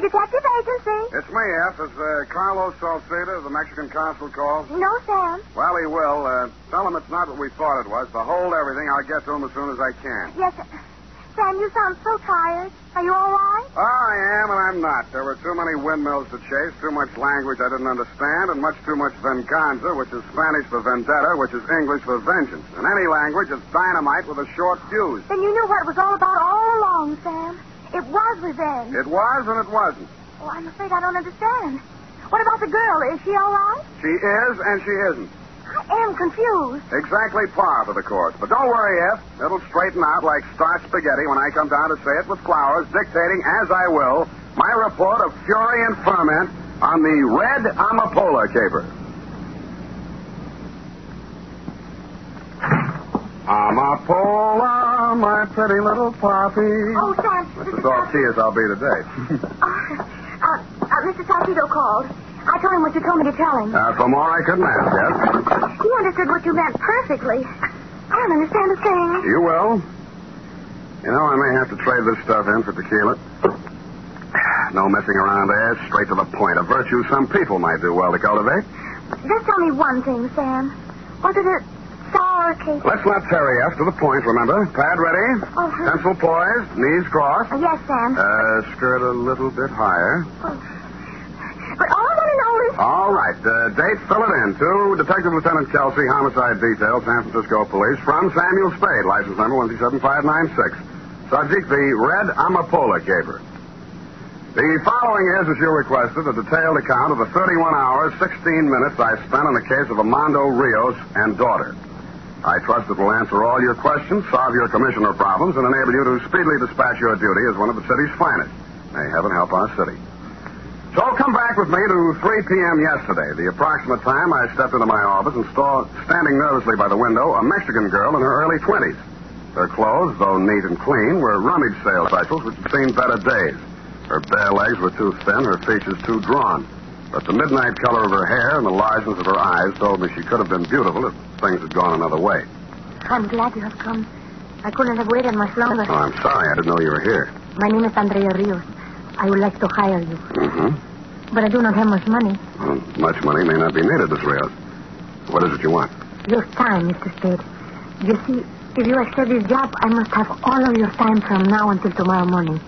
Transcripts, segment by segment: a detective agency. Yes, may I ask, is Carlos Salcedo, the Mexican consul, called? No, Sam. Well, he will. Tell him it's not what we thought it was. But hold everything. I'll get to him as soon as I can. Yes, sir. Sam, you sound so tired. Are you all right? I am, and I'm not. There were too many windmills to chase, too much language I didn't understand, and much too much venganza, which is Spanish for vendetta, which is English for vengeance. In any language, it's dynamite with a short fuse. Then you knew what it was all about all along, Sam. It was revenge. It was, and it wasn't. Oh, I'm afraid I don't understand. What about the girl? Is she all right? She is, and she isn't. I am confused. Exactly par for the course. But don't worry, Ed. It'll straighten out like starch spaghetti when I come down to say it with flowers, dictating, as I will, my report of fury and ferment on the Red Amapola caper. Amapola, my pretty little poppy. Oh, Sam. That's all she is, I'll be today. Mr. Salcedo called. I told him what you told me to tell him. For more I couldn't ask, yes. He understood what you meant perfectly. I don't understand a thing. You will. You know, I may have to trade this stuff in for tequila. No messing around there. Straight to the point. A virtue some people might do well to cultivate. Just tell me one thing, Sam. Was it a sour cake? Let's not tarry after the point, remember? Pad ready? Uh-huh. Pencil poised. Knees crossed. Yes, Sam. Skirt a little bit higher. Oh. But all I want to know is... All right. Date, fill it in. To Detective Lieutenant Kelsey, Homicide Detail, San Francisco Police, from Samuel Spade, license number 127596. Subject, the Red Amapola caper. The following is, as you requested, a detailed account of the 31 hours, 16 minutes I spent on the case of Armando Rios and daughter. I trust it will answer all your questions, solve your commissioner problems, and enable you to speedily dispatch your duty as one of the city's finest. May heaven help our city. So come back with me to 3 p.m. yesterday, the approximate time I stepped into my office and saw, standing nervously by the window, a Mexican girl in her early 20s. Her clothes, though neat and clean, were rummage sale specials which had seen better days. Her bare legs were too thin, her features too drawn. But the midnight color of her hair and the largeness of her eyes told me she could have been beautiful if things had gone another way. I'm glad you have come. I couldn't have waited much longer. Oh, I'm sorry. I didn't know you were here. My name is Andrea Rios. I would like to hire you. Mm-hmm. But I do not have much money. Well, much money may not be needed, Miss Rios. What is it you want? Your time, Mr. Spade. You see, if you accept this job, I must have all of your time from now until tomorrow morning.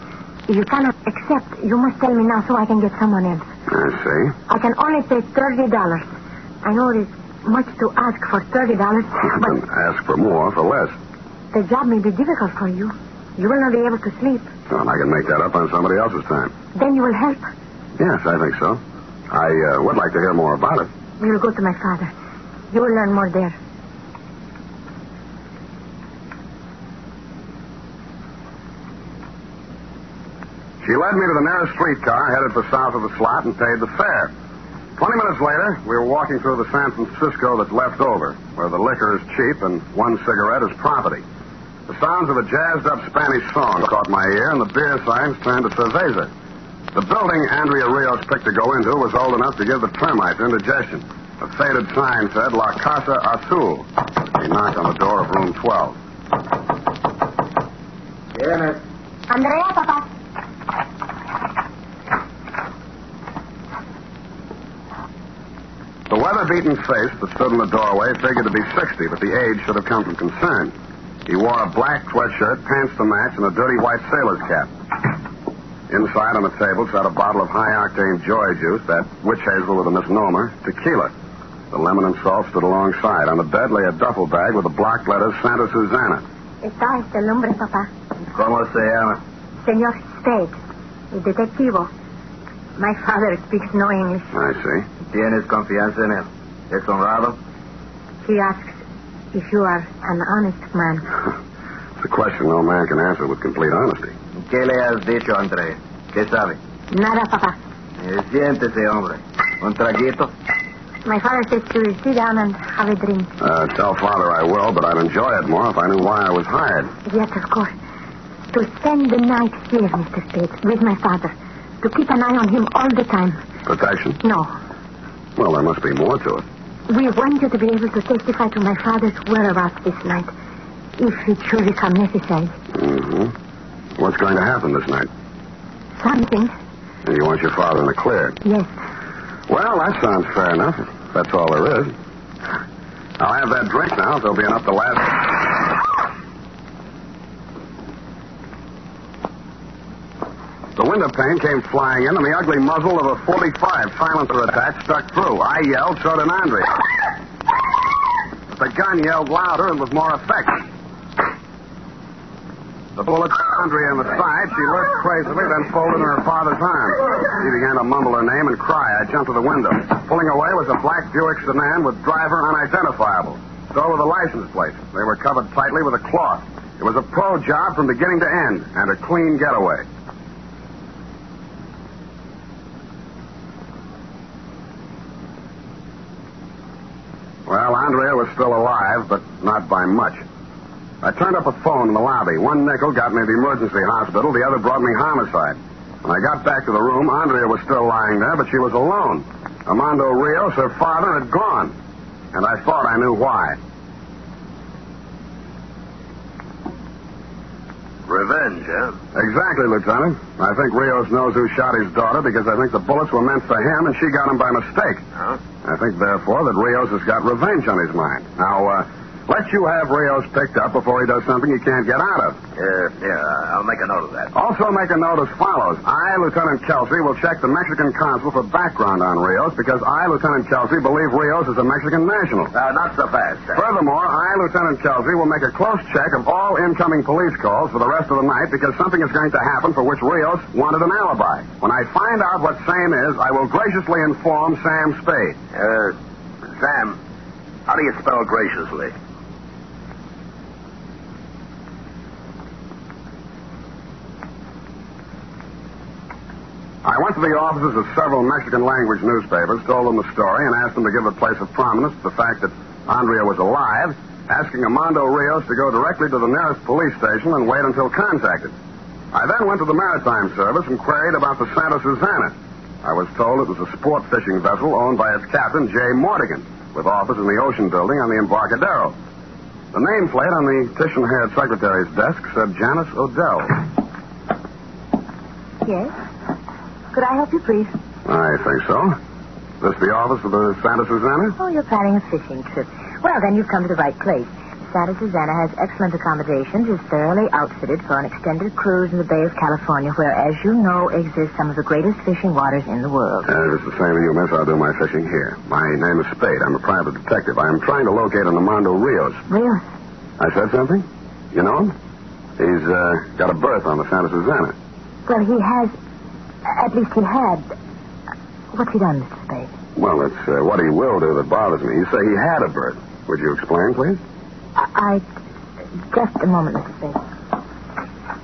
If you cannot accept, you must tell me now so I can get someone else. I see. I can only pay $30. I know it is much to ask for $30, but... You can ask for more, for less. The job may be difficult for you. You will not be able to sleep. Well, I can make that up on somebody else's time. Then you will help? Yes, I think so. I would like to hear more about it. You will go to my father. You will learn more there. She led me to the nearest streetcar, headed for south of the slot, and paid the fare. 20 minutes later, we were walking through the San Francisco that's left over, where the liquor is cheap and one cigarette is property. The sounds of a jazzed-up Spanish song caught my ear, and the beer signs turned to cerveza. The building Andrea Rios picked to go into was old enough to give the termites indigestion. A faded sign said, La Casa Azul. He knocked on the door of room 12. Yeah, Andrea, Papa. The weather-beaten face that stood in the doorway figured to be 60, but the age should have come from concern. He wore a black sweatshirt, pants to match, and a dirty white sailor's cap. Inside on the table sat a bottle of high-octane joy juice, that witch hazel with a misnomer, tequila. The lemon and salt stood alongside. On the bed lay a duffel bag with the block letters Santa Susana. Esta es el hombre, papá. ¿Cómo se llama? Señor Spade, el detectivo. My father speaks no English. I see. ¿Tienes confianza en él? ¿Es honrado? He asks if you are an honest man. It's a question no man can answer with complete honesty. ¿Qué le has dicho, André? ¿Qué sabe? Nada, papá. Siéntese, hombre. ¿Un traguito? My father says to sit down and have a drink. Tell father I will, but I'd enjoy it more if I knew why I was hired. Yes, of course. To spend the night here, Mr. Spade, with my father. To keep an eye on him all the time. Protection? No. Well, there must be more to it. We want you to be able to testify to my father's whereabouts this night, if it should become necessary. Mm-hmm. What's going to happen this night? Something. And you want your father in the clear? Yes. Well, that sounds fair enough. That's all there is. I'll have that drink now. There'll be enough to last... The window pane came flying in, and the ugly muzzle of a .45 silencer attached stuck through. I yelled, so did Andre. But the gun yelled louder and with more effect. The bullet hit Andre in the side. She lurched crazily, then folded in her father's arms. She began to mumble her name and cry. I jumped to the window. Pulling away was a black Buick sedan with driver unidentifiable. So were the license plates. They were covered tightly with a cloth. It was a pro job from beginning to end, and a clean getaway. Well, Andrea was still alive, but not by much. I turned up a phone in the lobby. One nickel got me to the emergency hospital. The other brought me homicide. When I got back to the room, Andrea was still lying there, but she was alone. Armando Rios, her father, had gone. And I thought I knew why. Revenge, huh? Exactly, Lieutenant. I think Rios knows who shot his daughter because I think the bullets were meant for him and she got him by mistake. Huh? I think, therefore, that Rios has got revenge on his mind. Now, let you have Rios picked up before he does something he can't get out of. I'll make a note of that. Also make a note as follows. I, Lieutenant Kelsey, will check the Mexican consul for background on Rios because I, Lieutenant Kelsey, believe Rios is a Mexican national. Not so fast, sir. Furthermore, I, Lieutenant Kelsey, will make a close check of all incoming police calls for the rest of the night because something is going to happen for which Rios wanted an alibi. When I find out what Sam is, I will graciously inform Sam Spade. Sam, how do you spell graciously? I went to the offices of several Mexican language newspapers, told them the story, and asked them to give a place of prominence to the fact that Andrea was alive, asking Armando Rios to go directly to the nearest police station and wait until contacted. I then went to the Maritime Service and queried about the Santa Susana. I was told it was a sport fishing vessel owned by its captain, Jay Mortigan, with office in the Ocean Building on the Embarcadero. The nameplate on the Titian-haired secretary's desk said Janice O'Dell. Yes? Could I help you, please? I think so. Is this the office of the Santa Susana? Oh, you're planning a fishing trip. Well, then you've come to the right place. Santa Susana has excellent accommodations, is thoroughly outfitted for an extended cruise in the Bay of California, where, as you know, exist some of the greatest fishing waters in the world. It's the same to you, miss. I'll do my fishing here. My name is Spade. I'm a private detective. I am trying to locate Armando Rios. Rios? I said something? You know him? He's got a berth on the Santa Susana. Well, he has... At least he had. What's he done, Mr. Spade? Well, it's what he will do that bothers me. You say he had a berth. Would you explain, please? Just a moment, Mr. Spade.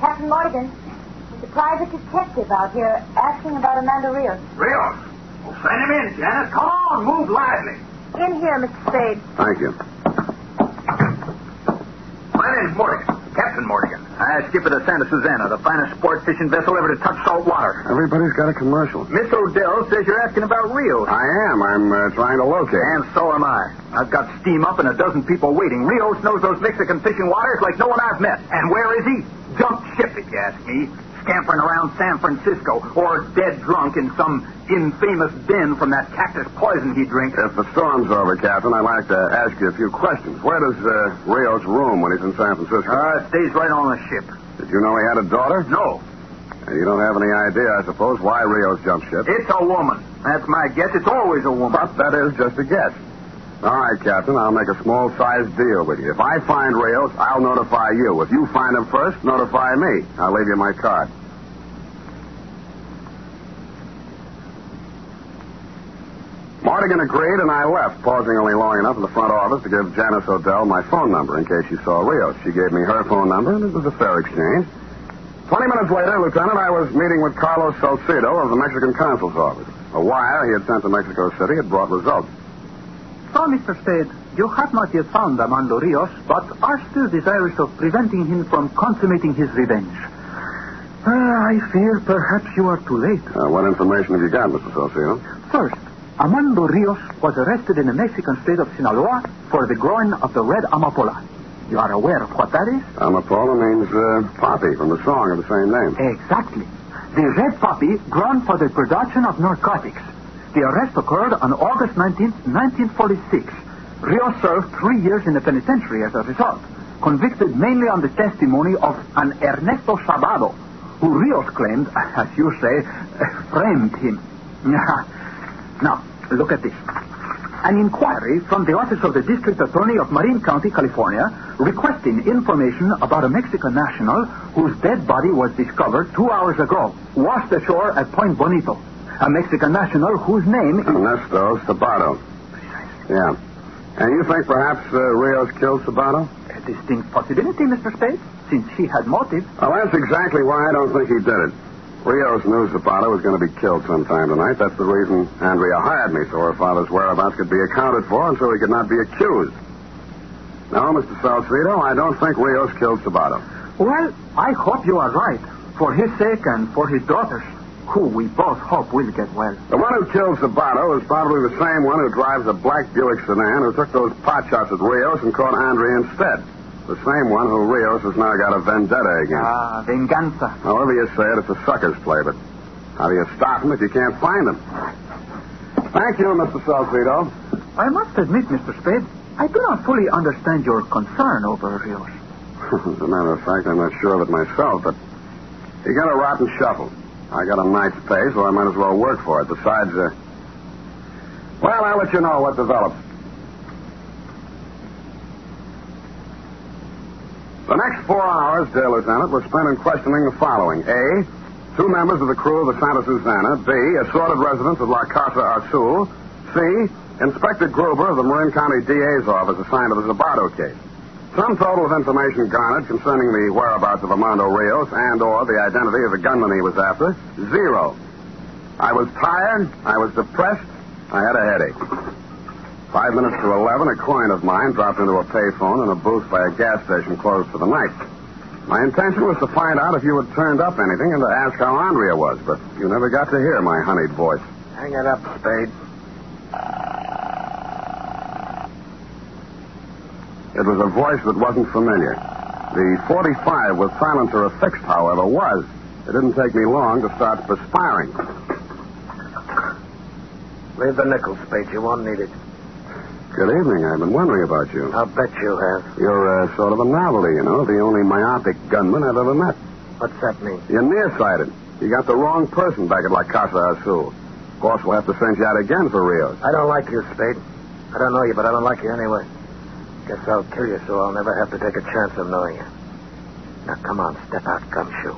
Captain Morgan, there's a private detective out here asking about Armando Rios. Rios? Well, send him in, Janice. Come on, move lively. In here, Mr. Spade. Thank you. My name's Morgan. Captain Mortigan. I skipper the Santa Susana, the finest sport fishing vessel ever to touch salt water. Everybody's got a commercial. Miss O'Dell says you're asking about Rios. I am. I'm trying to locate. And so am I. I've got steam up and a dozen people waiting. Rios knows those Mexican fishing waters like no one I've met. And where is he? Jumped ship, if you ask me. Scampering around San Francisco or dead drunk in some infamous den from that cactus poison he drinks. If the storm's over, Captain, I'd like to ask you a few questions. Where does Rios room when he's in San Francisco? Stays right on the ship. Did you know he had a daughter? No. You don't have any idea, I suppose, why Rios jumped ship. It's a woman. That's my guess. It's always a woman. But that is just a guess. All right, Captain, I'll make a small-sized deal with you. If I find Rios, I'll notify you. If you find him first, notify me. I'll leave you my card. Mortigan agreed, and I left, pausing only long enough in the front office to give Janice O'Dell my phone number in case she saw Rios. She gave me her phone number, and it was a fair exchange. 20 minutes later, Lieutenant, I was meeting with Carlos Salcedo of the Mexican consul's office. A wire he had sent to Mexico City had brought results. So, Mr. Spade, you have not yet found Armando Rios, but are still desirous of preventing him from consummating his revenge. I fear perhaps you are too late. What information have you got, Mr. Salcedo? First, Armando Rios was arrested in the Mexican state of Sinaloa for the growing of the Red Amapola. You are aware of what that is? Amapola means poppy from the song of the same name. Exactly. The red poppy grown for the production of narcotics. The arrest occurred on August 19, 1946. Rios served 3 years in the penitentiary as a result, convicted mainly on the testimony of an Ernesto Sabato, who Rios claimed, as you say, framed him. Now, look at this. An inquiry from the office of the district attorney of Marin County, California, requesting information about a Mexican national whose dead body was discovered 2 hours ago, washed ashore at Point Bonito. A Mexican national whose name is... Ernesto Sabato. Yeah. And you think perhaps Rios killed Sabato? A distinct possibility, Mr. Spade, since he had motive. Well, that's exactly why I don't think he did it. Rios knew Zapata was going to be killed sometime tonight. That's the reason Andrea hired me, so her father's whereabouts could be accounted for and so he could not be accused. No, Mr. Salcedo, I don't think Rios killed Zapata. Well, I hope you are right, for his sake and for his daughters, who we both hope will get well. The one who killed Zapata is probably the same one who drives a black Buick sedan who took those pot shots at Rios and caught Andrea instead. The same one who Rios has now got a vendetta against. Ah, venganza. However you say it, it's a sucker's play, but how do you stop him if you can't find him? Thank you, Mr. Salcedo. I must admit, Mr. Spade, I do not fully understand your concern over Rios. As a matter of fact, I'm not sure of it myself, but he got a rotten shuffle. I got a night's pay, so I might as well work for it. Besides, well, I'll let you know what develops. The next 4 hours, dear Lieutenant, were spent in questioning the following. A, two members of the crew of the Santa Susana. B, assorted residents of La Casa Azul. C, Inspector Gruber of the Marin County DA's office assigned to the Zabato case. Some total of information garnered concerning the whereabouts of Armando Rios and or the identity of the gunman he was after. Zero. I was tired. I was depressed. I had a headache. 5 minutes to 11, a client of mine dropped into a payphone in a booth by a gas station closed for the night. My intention was to find out if you had turned up anything and to ask how Andrea was, but you never got to hear my honeyed voice. Hang it up, Spade. It was a voice that wasn't familiar. The .45 with silencer affixed, however, was. It didn't take me long to start perspiring. Leave the nickel, Spade. You won't need it. Good evening. I've been wondering about you. I'll bet you have. You're sort of a novelty, you know. The only myopic gunman I've ever met. What's that mean? You're nearsighted. You got the wrong person back at La Casa Azul. Of course, we'll have to send you out again for Rios. I don't like you, Spade. I don't know you, but I don't like you anyway. Guess I'll kill you so I'll never have to take a chance of knowing you. Now, come on. Step out, gumshoe.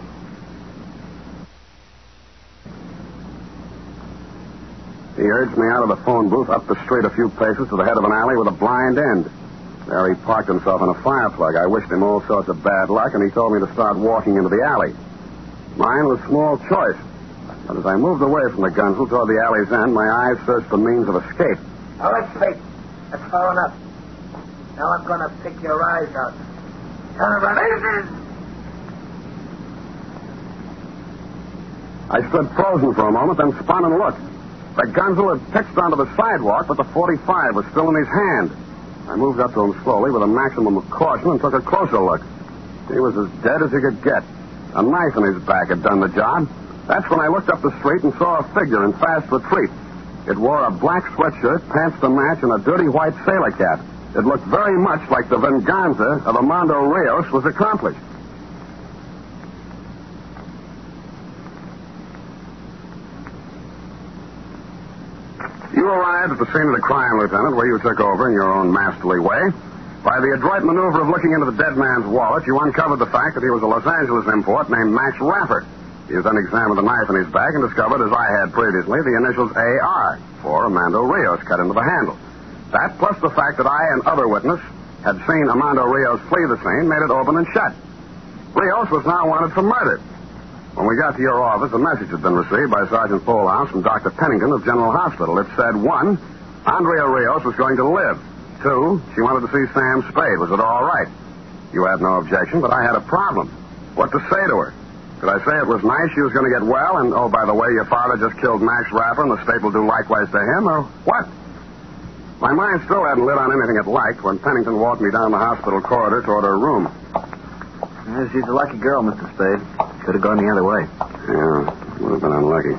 He urged me out of the phone booth up the street a few paces to the head of an alley with a blind end. There he parked himself in a fireplug. I wished him all sorts of bad luck, and he told me to start walking into the alley. Mine was small choice. But as I moved away from the gunsel toward the alley's end, my eyes searched for means of escape. All right, Spade. That's far enough. Now I'm going to pick your eyes out. Turn around. I stood frozen for a moment, then spun and looked. The gunsel had pitched onto the sidewalk, but the .45 was still in his hand. I moved up to him slowly with a maximum of caution and took a closer look. He was as dead as he could get. A knife in his back had done the job. That's when I looked up the street and saw a figure in fast retreat. It wore a black sweatshirt, pants to match, and a dirty white sailor cap. It looked very much like the venganza of Armando Rios was accomplished. You arrived at the scene of the crime, Lieutenant, where you took over in your own masterly way. By the adroit maneuver of looking into the dead man's wallet, you uncovered the fact that he was a Los Angeles import named Max Raffert. You then examined the knife in his back and discovered, as I had previously, the initials AR, for Armando Rios cut into the handle. That, plus the fact that I and other witness had seen Armando Rios flee the scene, made it open and shut. Rios was now wanted for murder. When we got to your office, a message had been received by Sergeant Polhouse and Dr. Pennington of General Hospital. It said, 1, Andrea Rios was going to live. 2, she wanted to see Sam Spade. Was it all right? You had no objection, but I had a problem. What to say to her? Could I say it was nice she was going to get well, and, oh, by the way, your father just killed Max Raffert and the state will do likewise to him, or what? My mind still hadn't lit on anything it liked when Pennington walked me down the hospital corridor toward her room. Yeah, she's a lucky girl, Mr. Spade. Could have gone the other way. Yeah. Would have been unlucky.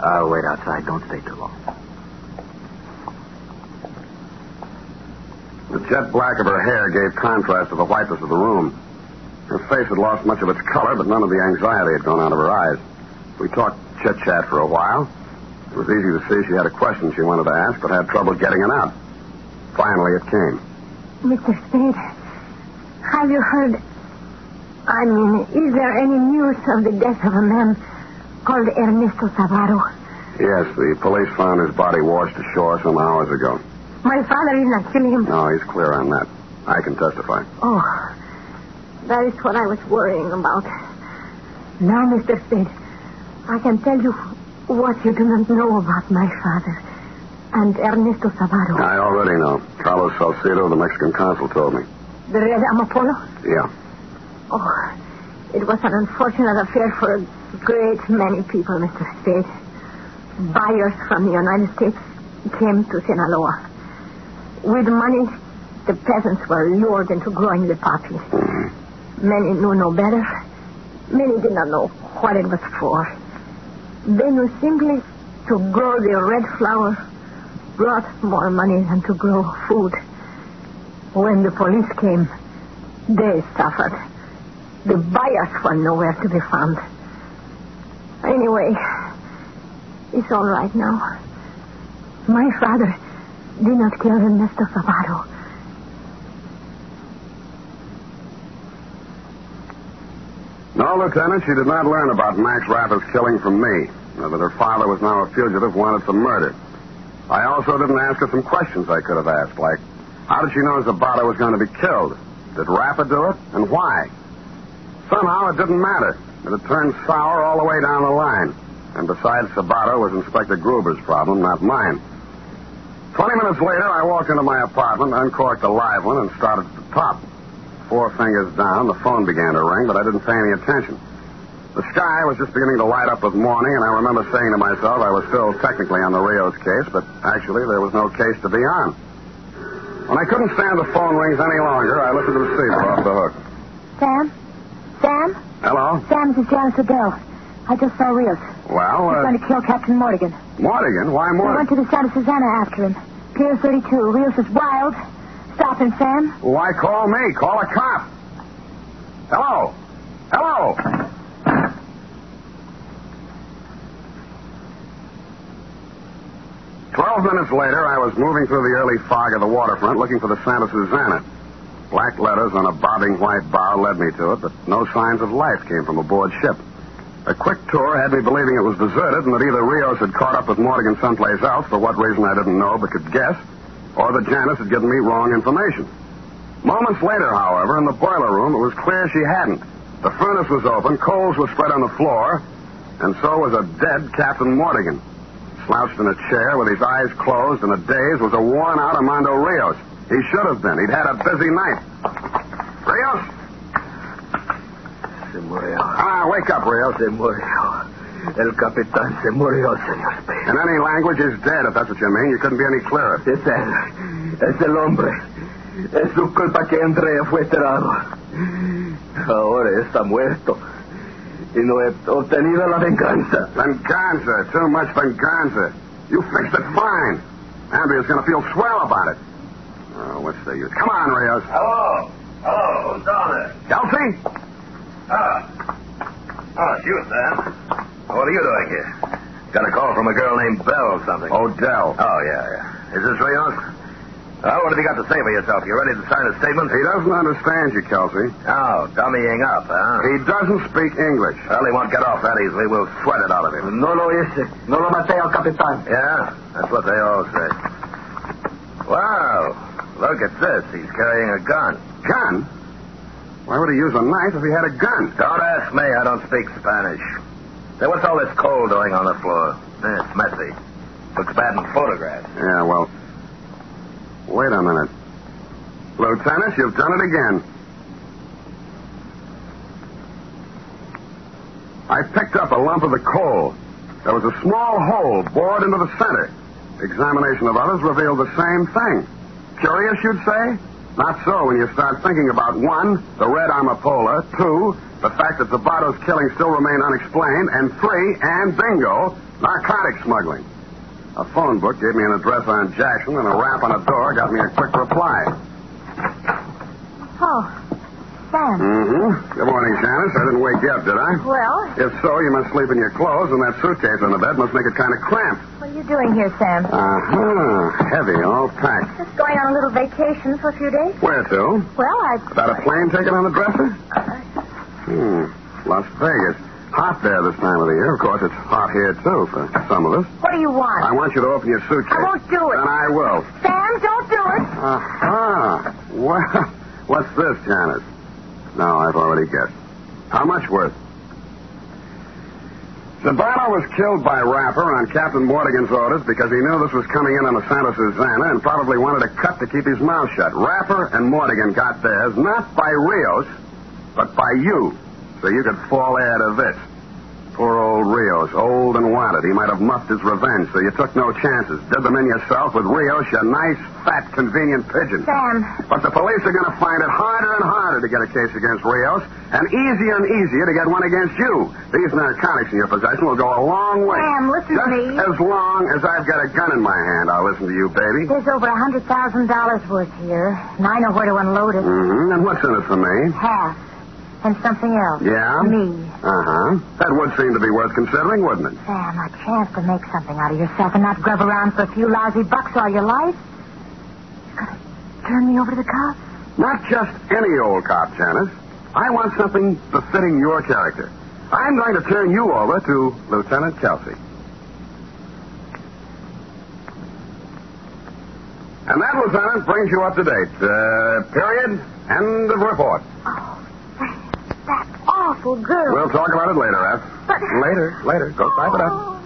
I'll wait outside. Don't stay too long. The jet black of her hair gave contrast to the whiteness of the room. Her face had lost much of its color, but none of the anxiety had gone out of her eyes. We talked chit-chat for a while. It was easy to see she had a question she wanted to ask, but had trouble getting it out. Finally, it came. Mr. Spade, have you heard... I mean, is there any news of the death of a man called Ernesto Sabato? Yes, the police found his body washed ashore some hours ago. My father is not killing him? No, he's clear on that. I can testify. Oh, that is what I was worrying about. Now, Mr. Spade, I can tell you what you do not know about my father and Ernesto Sabato. I already know. Carlos Salcedo, the Mexican consul, told me. The Red Amapola? Yeah. Oh, it was an unfortunate affair for a great many people, Mr. Spade. Buyers from the United States came to Sinaloa. With money, the peasants were lured into growing the poppy. Mm-hmm. Many knew no better. Many did not know what it was for. They knew simply to grow the red flower brought more money than to grow food. When the police came, they suffered. The buyers were nowhere to be found. Anyway, it's all right now. My father did not kill Ernesto Sabato. No, Lieutenant, she did not learn about Max Raffert's killing from me, or that her father was now a fugitive wanted for murder. I also didn't ask her some questions I could have asked, like, how did she know Sabato was going to be killed? Did Raffert do it, and why? Somehow it didn't matter. It had turned sour all the way down the line. And besides, Sabato was Inspector Gruber's problem, not mine. 20 minutes later, I walked into my apartment, uncorked a live one, and started at the top. Four fingers down, the phone began to ring, but I didn't pay any attention. The sky was just beginning to light up with morning, and I remember saying to myself I was still technically on the Rios case, but actually there was no case to be on. When I couldn't stand the phone rings any longer, I listened to the receiver off the hook. Sam? Sam? Hello? Sam, this is Janice O'Dell. I just saw Rios. Well, He's going to kill Captain Mortigan. Mortigan? Why Mortigan? I went to the Santa Susana after him. Pier 32. Rios is wild. Stop him, Sam. Why call me? Call a cop. Hello? Hello? Twelve minutes later, I was moving through the early fog of the waterfront looking for the Santa Susana. Black letters on a bobbing white bow led me to it, but no signs of life came from aboard ship. A quick tour had me believing it was deserted and that either Rios had caught up with Mortigan someplace else, for what reason I didn't know but could guess, or that Janice had given me wrong information. Moments later, however, in the boiler room, it was clear she hadn't. The furnace was open, coals were spread on the floor, and so was a dead Captain Mortigan. Slouched in a chair with his eyes closed and a daze was a worn-out Armando Rios. He should have been. He'd had a busy night. Rios? Se murió. Ah, wake up, Rios. Se murió. El capitán se murió, señor Spade. In any language, he's dead, if that's what you mean. You couldn't be any clearer. Es él. Es el hombre. Es su culpa que Andrea fue enterrado. Ahora está muerto. Y no he obtenido la venganza. Venganza. Too much venganza. You fixed it fine. Andrea's going to feel swell about it. Oh, what's the use? Come on, Rios. Hello. Hello. Who's down there? Kelsey? Oh, it's you, Sam. What are you doing here? Got a call from a girl named Bell or something. O'Dell. Oh, yeah. Is this Rios? Well, what have you got to say for yourself? You ready to sign a statement? He doesn't understand you, Kelsey. Oh, dummying up, huh? He doesn't speak English. Well, he won't get off that easily. We'll sweat it out of him. No lo hice. No lo maté al capitán. Yeah, that's what they all say. Wow. Look at this. He's carrying a gun. Gun? Why would he use a knife if he had a gun? Don't ask me. I don't speak Spanish. Now, what's all this coal doing on the floor? It's messy. Looks bad in photographs. Yeah, well... Wait a minute. Lieutenant, you've done it again. I picked up a lump of the coal. There was a small hole bored into the center. Examination of others revealed the same thing. Curious, you'd say? Not so when you start thinking about, one, the Red Amapola, two, the fact that Zabato's killings still remain unexplained, and three, and bingo, narcotic smuggling. A phone book gave me an address on Jackson, and a rap on a door got me a quick reply. Oh, Sam. Mm-hmm. Good morning, Janice. I didn't wake you up, did I? Well. If so, you must sleep in your clothes, and that suitcase on the bed must make it kind of cramped. What are you doing here, Sam? Heavy, all packed. Just going on a little vacation for a few days. Where to? Well, I... Without a plane ticket on the dresser? Las Vegas. Hot there this time of the year. Of course, it's hot here, too, for some of us. What do you want? I want you to open your suitcase. I won't do it. And I will. Sam, don't do it. Well, what's this, Janice? No, I've already guessed. How much worth? Sabato was killed by Raffert on Captain Mortigan's orders because he knew this was coming in on the Santa Susana and probably wanted a cut to keep his mouth shut. Raffert and Mortigan got theirs, not by Rios, but by you. So you could fall heir to this. Poor old Rios, old and wanted. He might have muffed his revenge, so you took no chances. Did them in yourself with Rios, your nice, fat, convenient pigeon. Sam. But the police are going to find it harder and harder to get a case against Rios, and easier to get one against you. These narcotics in your possession will go a long way. Sam, listen to me. Just as long as I've got a gun in my hand, I'll listen to you, baby. There's over $100,000 worth here, and I know where to unload it. Mm-hmm. And what's in it for me? Half. And something else. Yeah? Me. Uh-huh. That would seem to be worth considering, wouldn't it? Sam, a chance to make something out of yourself and not grub around for a few lousy bucks all your life. You gotta turn me over to the cops? Not just any old cop, Janice. I want something befitting your character. I'm going to turn you over to Lieutenant Kelsey. And that, Lieutenant, brings you up to date. Period. End of report. Oh. That awful girl. We'll talk about it later, Raff. But... Later. Go type it up.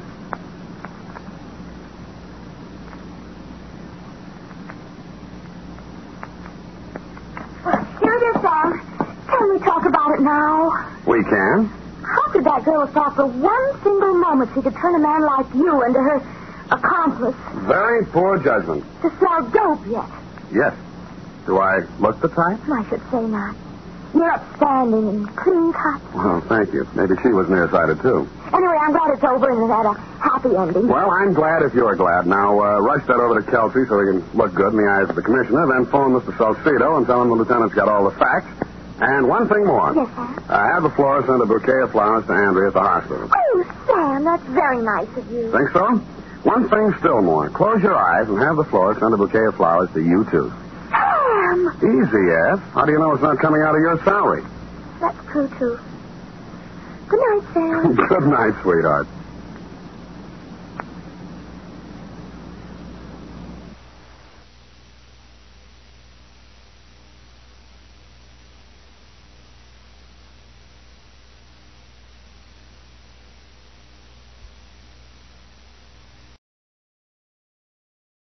Here it is, Sam. Can we talk about it now? We can. How could that girl have thought for one single moment she could turn a man like you into her accomplice? Very poor judgment. To smell dope yet. Yes. Do I look the type? I should say not. You're upstanding and clean-cut. Well, thank you. Maybe she was nearsighted, too. Anyway, I'm glad it's over and it had a happy ending. Well, I'm glad if you're glad. Now, rush that over to Kelsey so he can look good in the eyes of the commissioner, then phone Mr. Salcedo and tell him the lieutenant's got all the facts. And one thing more. Yes, sir? Have the florist send a bouquet of flowers to Andrea at the hospital. Oh, Sam, that's very nice of you. Think so? One thing still more. Close your eyes and have the florist send a bouquet of flowers to you, too. Easy, yes. How do you know it's not coming out of your salary? That's true, too. Good night, Sam. Good night, sweetheart.